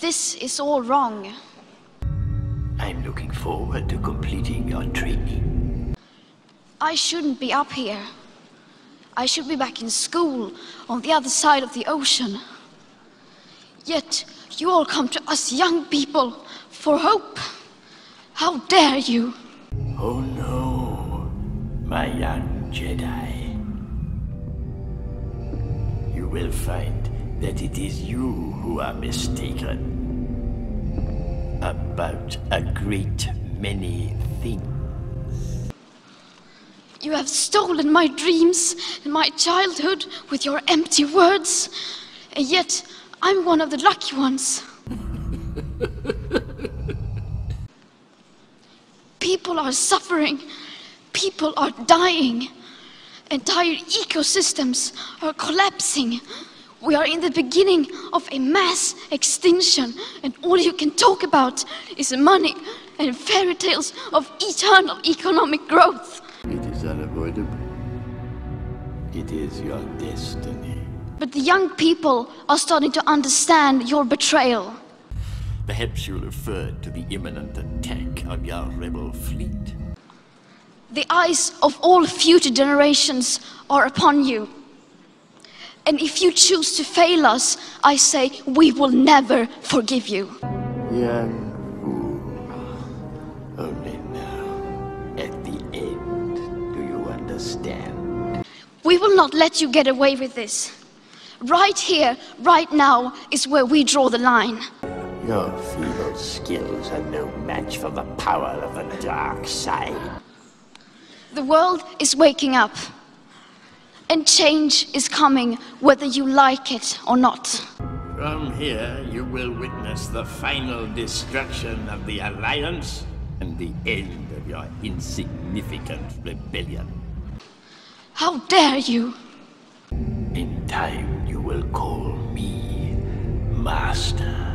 This is all wrong. I'm looking forward to completing your trick. I shouldn't be up here. I should be back in school, on the other side of the ocean. Yet, you all come to us young people for hope. How dare you? Oh no, my young Jedi. You will find that it is you who are mistaken about a great many things. You have stolen my dreams and my childhood with your empty words, and yet I'm one of the lucky ones. People are suffering, people are dying, entire ecosystems are collapsing. We are in the beginning of a mass extinction, and all you can talk about is money and fairy tales of eternal economic growth. It is unavoidable. It is your destiny. But the young people are starting to understand your betrayal. Perhaps you referred to the imminent attack on your rebel fleet. The eyes of all future generations are upon you. And if you choose to fail us, I say we will never forgive you. Young fool. Only now, at the end, do you understand? We will not let you get away with this. Right here, right now, is where we draw the line. Your feeble skills are no match for the power of the dark side. The world is waking up. And change is coming, whether you like it or not. From here, you will witness the final destruction of the Alliance and the end of your insignificant rebellion. How dare you! In time, you will call me Master.